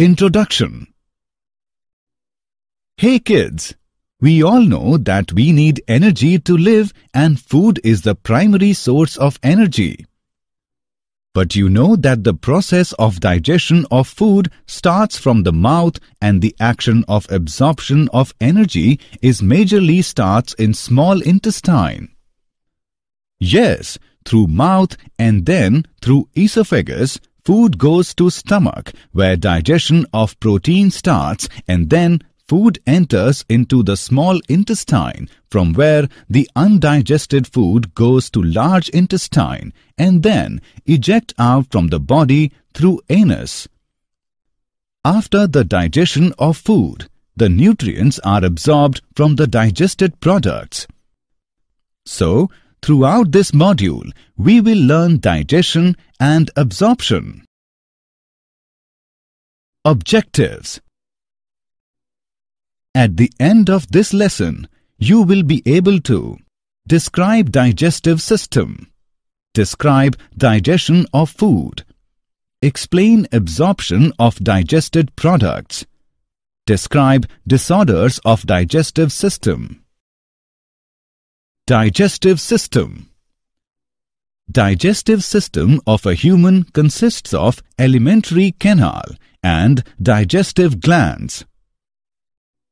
Introduction. Hey kids, we all know that we need energy to live and food is the primary source of energy. But you know that the process of digestion of food starts from the mouth and the action of absorption of energy is majorly starts in small intestine. Yes, through mouth and then through esophagus, food goes to stomach where digestion of protein starts and then food enters into the small intestine from where the undigested food goes to large intestine and then eject out from the body through anus. After the digestion of food, the nutrients are absorbed from the digested products. So, throughout this module, we will learn digestion and absorption. Objectives. At the end of this lesson, you will be able to describe digestive system, describe digestion of food, explain absorption of digested products, describe disorders of digestive system. Digestive system. Digestive system of a human consists of alimentary canal and digestive glands.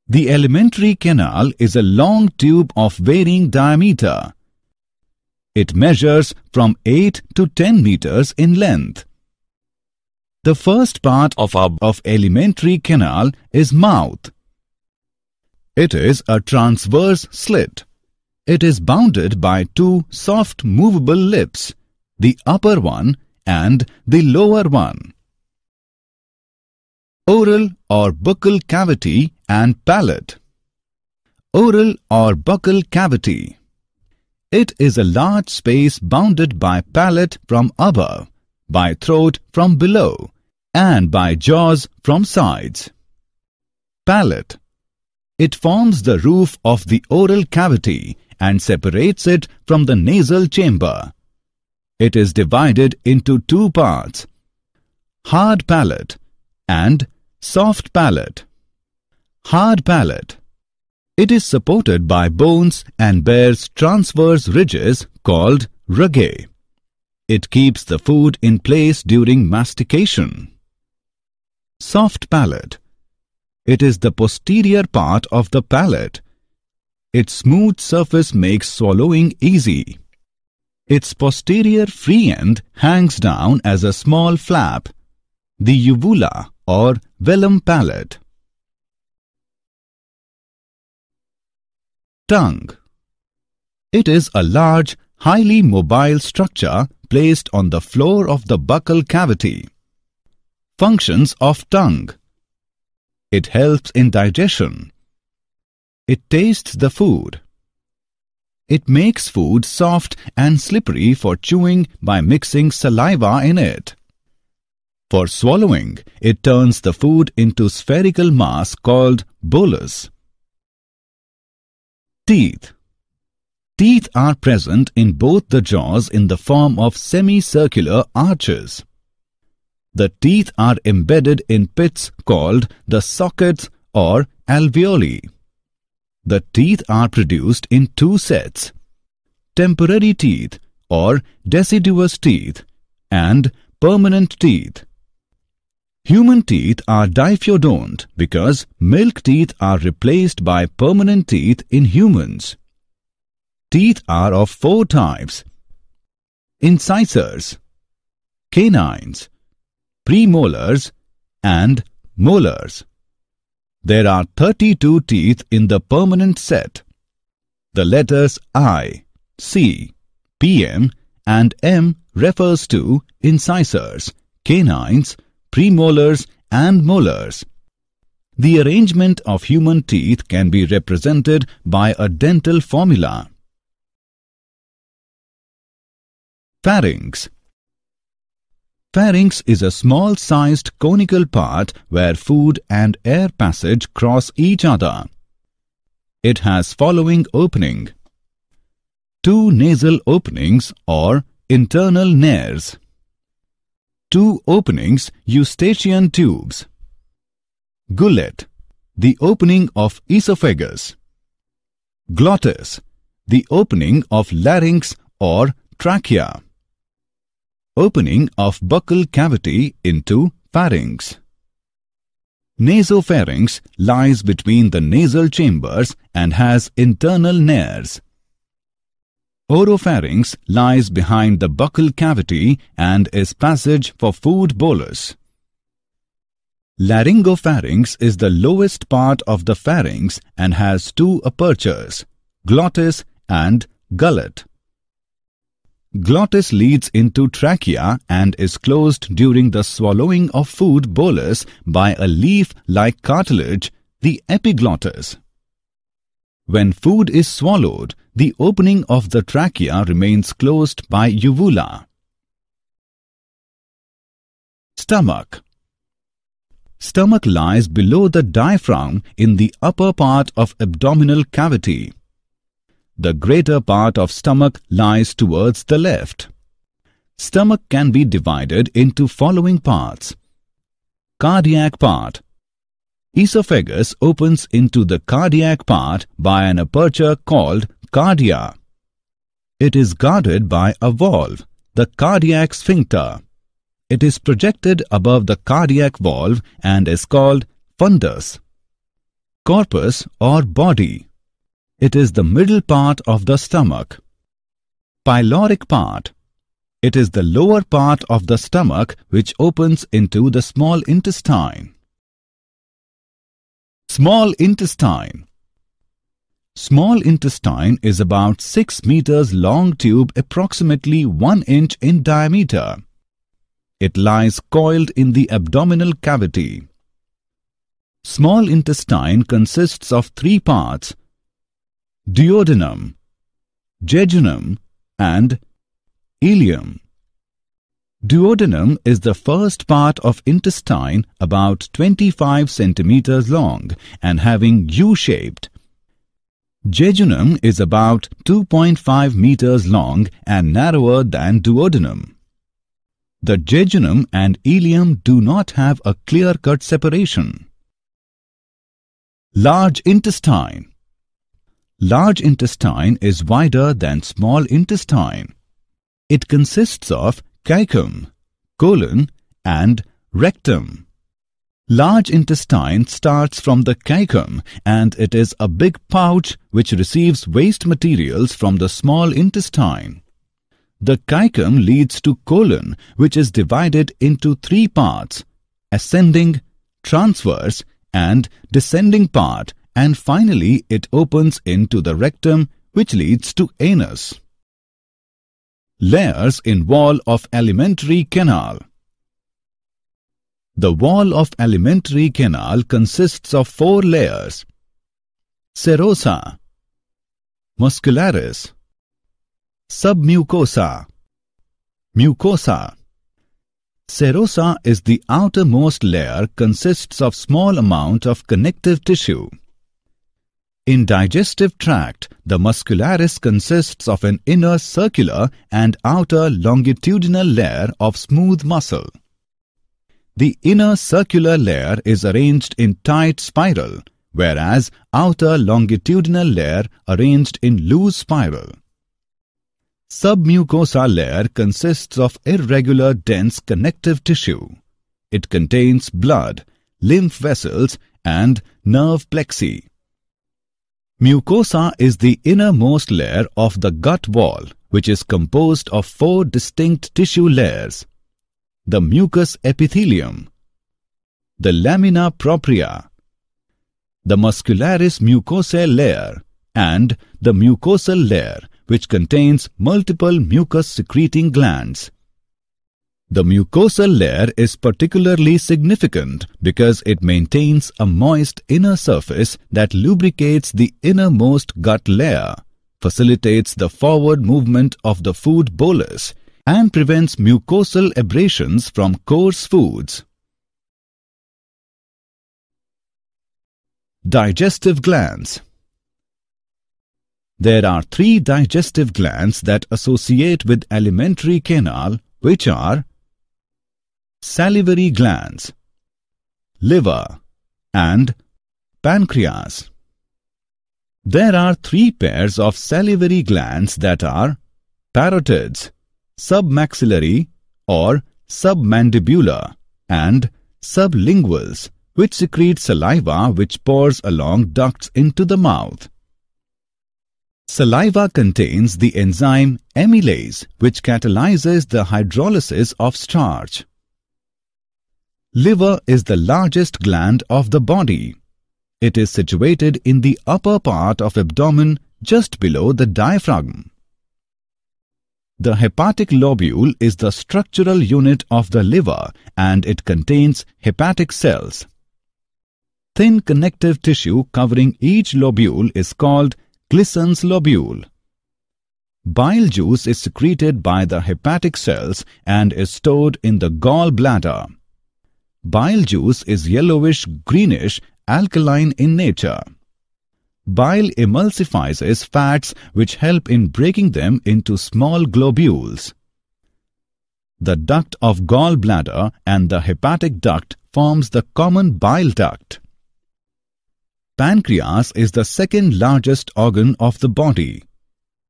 The alimentary canal is a long tube of varying diameter. It measures from 8 to 10 meters in length. The first part of alimentary canal is mouth. It is a transverse slit. It is bounded by two soft movable lips, the upper one and the lower one. Oral or buccal cavity and palate. Oral or buccal cavity. It is a large space bounded by palate from above, by throat from below, and by jaws from sides. Palate. It forms the roof of the oral cavity and separates it from the nasal chamber. It is divided into two parts, hard palate and soft palate. Hard palate. It is supported by bones and bears transverse ridges called rugae. It keeps the food in place during mastication. Soft palate. It is the posterior part of the palate. Its smooth surface makes swallowing easy. Its posterior free end hangs down as a small flap, the uvula or velum palate. Tongue. It is a large, highly mobile structure placed on the floor of the buccal cavity. Functions of tongue. It helps in digestion. It tastes the food. It makes food soft and slippery for chewing by mixing saliva in it. For swallowing, it turns the food into spherical mass called bolus. Teeth. Teeth are present in both the jaws in the form of semicircular arches. The teeth are embedded in pits called the sockets or alveoli. The teeth are produced in two sets, temporary teeth or deciduous teeth and permanent teeth. Human teeth are diphodont because milk teeth are replaced by permanent teeth in humans. Teeth are of four types: incisors, canines, premolars, and molars. There are 32 teeth in the permanent set. The letters I, C, PM, and M refers to incisors, canines, premolars and molars. The arrangement of human teeth can be represented by a dental formula. Pharynx. Pharynx is a small-sized conical part where food and air passage cross each other. It has following opening: two nasal openings or internal nares, two openings, eustachian tubes, Gullet, the opening of esophagus. Glottis, the opening of larynx or trachea. Opening of buccal cavity into pharynx. Nasopharynx lies between the nasal chambers and has internal nares. Oropharynx lies behind the buccal cavity and is passage for food bolus. Laryngopharynx is the lowest part of the pharynx and has two apertures, glottis and gullet. Glottis leads into trachea and is closed during the swallowing of food bolus by a leaf-like cartilage, the epiglottis. When food is swallowed, the opening of the trachea remains closed by uvula. Stomach. Stomach lies below the diaphragm in the upper part of abdominal cavity. The greater part of stomach lies towards the left. Stomach can be divided into following parts. Cardiac part. Esophagus opens into the cardiac part by an aperture called cardia. It is guarded by a valve, the cardiac sphincter. It is projected above the cardiac valve and is called fundus. Corpus or body. It is the middle part of the stomach. Pyloric part. It is the lower part of the stomach which opens into the small intestine. Small intestine. Small intestine is about 6 meters long tube approximately 1 inch in diameter. It lies coiled in the abdominal cavity. Small intestine consists of 3 parts: duodenum, jejunum and ileum. Duodenum is the first part of intestine about 25 centimeters long and having U-shaped. Jejunum is about 2.5 meters long and narrower than duodenum. The jejunum and ileum do not have a clear-cut separation. Large intestine. Large intestine is wider than small intestine. It consists of caecum, colon and rectum. Large intestine starts from the caecum and it is a big pouch which receives waste materials from the small intestine. The caecum leads to colon, which is divided into 3 parts: ascending, transverse and descending part. And finally, it opens into the rectum, which leads to anus. Layers in wall of alimentary canal. The wall of alimentary canal consists of 4 layers: serosa, muscularis, submucosa, mucosa. Serosa is the outermost layer, consists of small amount of connective tissue. In digestive tract, the muscularis consists of an inner circular and outer longitudinal layer of smooth muscle. The inner circular layer is arranged in tight spiral, whereas outer longitudinal layer arranged in loose spiral. Submucosa layer consists of irregular dense connective tissue. It contains blood, lymph vessels and nerve plexi. Mucosa is the innermost layer of the gut wall, which is composed of 4 distinct tissue layers: the mucous epithelium, the lamina propria, the muscularis mucosae layer, and the mucosal layer, which contains multiple mucus-secreting glands. The mucosal layer is particularly significant because it maintains a moist inner surface that lubricates the innermost gut layer, facilitates the forward movement of the food bolus, and prevents mucosal abrasions from coarse foods. Digestive glands. There are 3 digestive glands that associate with alimentary canal, which are salivary glands, liver and pancreas. There are three pairs of salivary glands that are parotids, submaxillary or submandibular, and sublinguals, which secrete saliva which pours along ducts into the mouth. Saliva contains the enzyme amylase, which catalyzes the hydrolysis of starch. Liver is the largest gland of the body. It is situated in the upper part of abdomen, just below the diaphragm. The hepatic lobule is the structural unit of the liver, and it contains hepatic cells. Thin connective tissue covering each lobule is called Glisson's lobule. Bile juice is secreted by the hepatic cells and is stored in the gallbladder. Bile juice is yellowish-greenish, alkaline in nature. Bile emulsifies fats, which help in breaking them into small globules. The duct of gallbladder and the hepatic duct forms the common bile duct. Pancreas is the second largest organ of the body.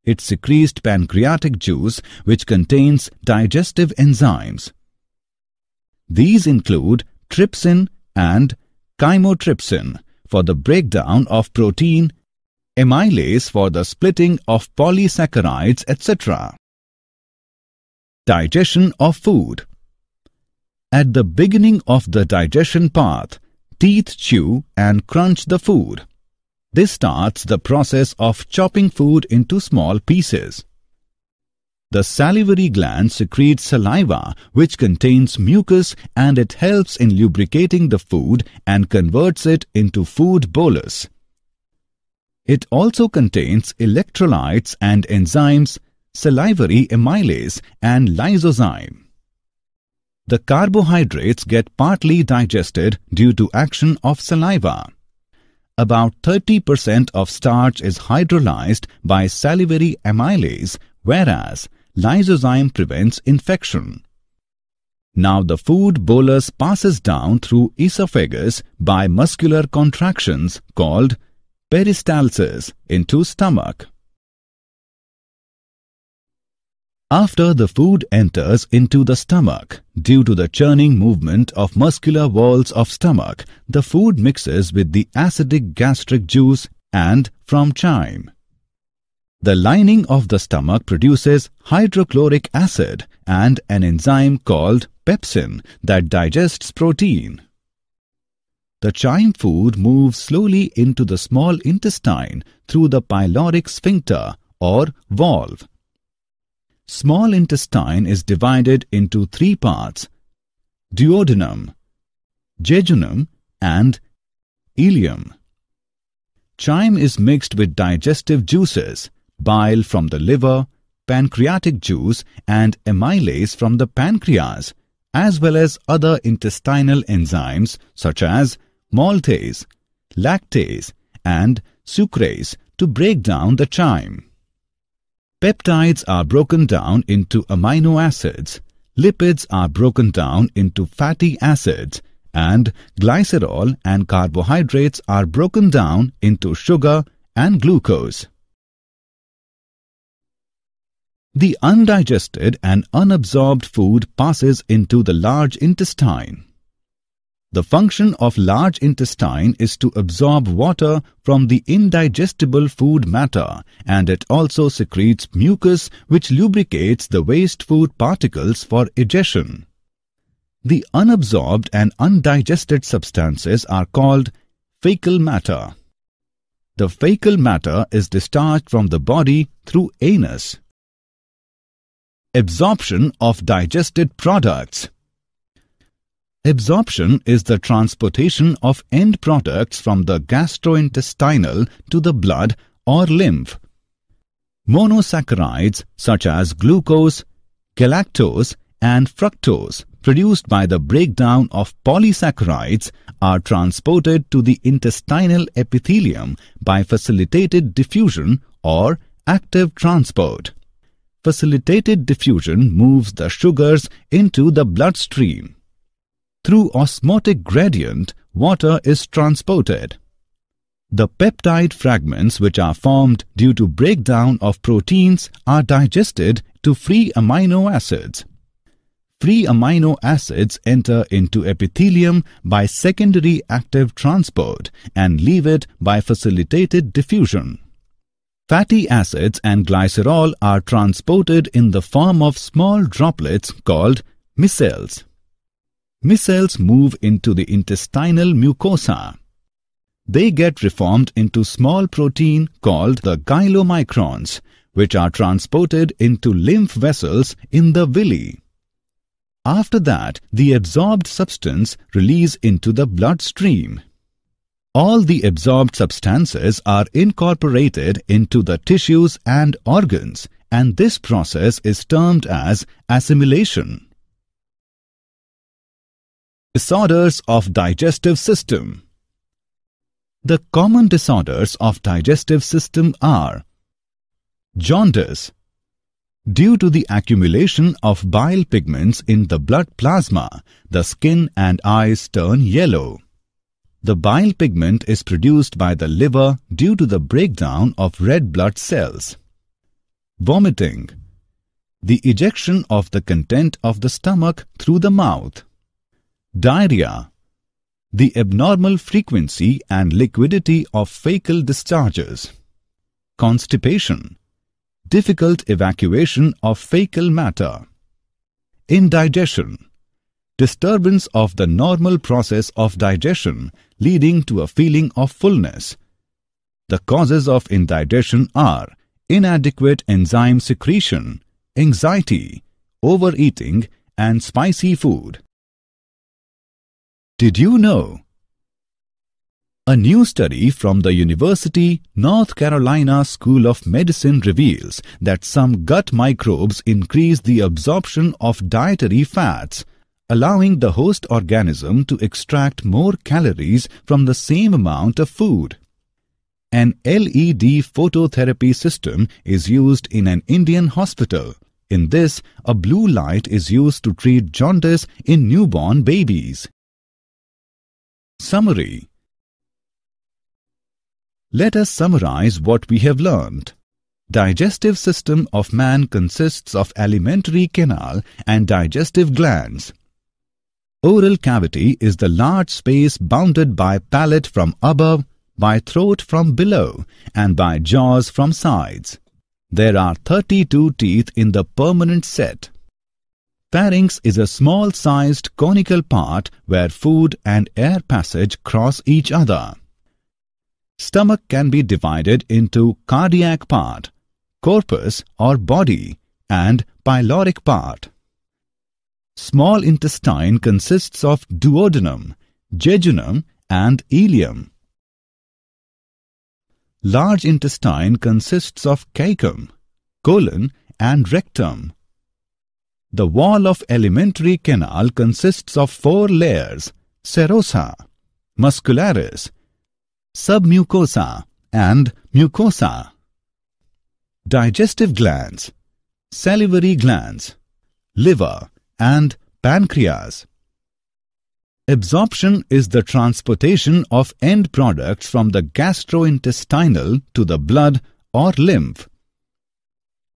It secretes pancreatic juice, which contains digestive enzymes. These include trypsin and chymotrypsin for the breakdown of protein, amylase for the splitting of polysaccharides, etc. Digestion of food. At the beginning of the digestion path, teeth chew and crunch the food. This starts the process of chopping food into small pieces. The salivary gland secretes saliva, which contains mucus, and it helps in lubricating the food and converts it into food bolus. It also contains electrolytes and enzymes, salivary amylase and lysozyme. The carbohydrates get partly digested due to action of saliva. About 30% of starch is hydrolyzed by salivary amylase, whereas lysozyme prevents infection. Now the food bolus passes down through esophagus by muscular contractions called peristalsis into stomach. After the food enters into the stomach, due to the churning movement of muscular walls of stomach, the food mixes with the acidic gastric juice and from chyme. The lining of the stomach produces hydrochloric acid and an enzyme called pepsin that digests protein. The chyme food moves slowly into the small intestine through the pyloric sphincter or valve. Small intestine is divided into three parts: duodenum, jejunum and ileum. Chyme is mixed with digestive juices, bile from the liver, pancreatic juice and amylase from the pancreas, as well as other intestinal enzymes such as maltase, lactase and sucrase to break down the chyme. Peptides are broken down into amino acids, lipids are broken down into fatty acids, and glycerol and carbohydrates are broken down into sugar and glucose. The undigested and unabsorbed food passes into the large intestine. The function of large intestine is to absorb water from the indigestible food matter, and it also secretes mucus, which lubricates the waste food particles for digestion. The unabsorbed and undigested substances are called fecal matter. The fecal matter is discharged from the body through anus. Absorption of digested products. Absorption is the transportation of end products from the gastrointestinal to the blood or lymph. Monosaccharides such as glucose, galactose and fructose, produced by the breakdown of polysaccharides, are transported to the intestinal epithelium by facilitated diffusion or active transport. Facilitated diffusion moves the sugars into the bloodstream. Through osmotic gradient, water is transported. The peptide fragments which are formed due to breakdown of proteins are digested to free amino acids. Free amino acids enter into epithelium by secondary active transport and leave it by facilitated diffusion. Fatty acids and glycerol are transported in the form of small droplets called micelles. Micelles move into the intestinal mucosa. They get reformed into small protein called the chylomicrons, which are transported into lymph vessels in the villi. After that, the absorbed substance releases into the bloodstream. All the absorbed substances are incorporated into the tissues and organs, and this process is termed as assimilation. Disorders of digestive system. The common disorders of digestive system are jaundice, due to the accumulation of bile pigments in the blood plasma, the skin and eyes turn yellow. The bile pigment is produced by the liver due to the breakdown of red blood cells. Vomiting, the ejection of the content of the stomach through the mouth. Diarrhea, the abnormal frequency and liquidity of fecal discharges. Constipation, difficult evacuation of fecal matter. Indigestion, disturbance of the normal process of digestion leading to a feeling of fullness. The causes of indigestion are inadequate enzyme secretion, anxiety, overeating, and spicy food. Did you know? A new study from the University of North Carolina School of Medicine reveals that some gut microbes increase the absorption of dietary fats, allowing the host organism to extract more calories from the same amount of food. An LED phototherapy system is used in an Indian hospital. In this, a blue light is used to treat jaundice in newborn babies. Summary. Let us summarize what we have learned. Digestive system of man consists of alimentary canal and digestive glands. Oral cavity is the large space bounded by palate from above, by throat from below, and by jaws from sides. There are 32 teeth in the permanent set. Pharynx is a small-sized conical part where food and air passage cross each other. Stomach can be divided into cardiac part, corpus or body, and pyloric part. Small intestine consists of duodenum, jejunum, and ileum. Large intestine consists of caecum, colon, and rectum. The wall of alimentary canal consists of 4 layers, serosa, muscularis, submucosa, and mucosa. Digestive glands, salivary glands, liver, and pancreas. Absorption is the transportation of end products from the gastrointestinal to the blood or lymph.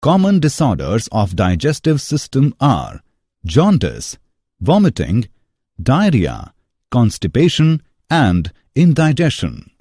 Common disorders of digestive system are jaundice, vomiting, diarrhea, constipation, and indigestion.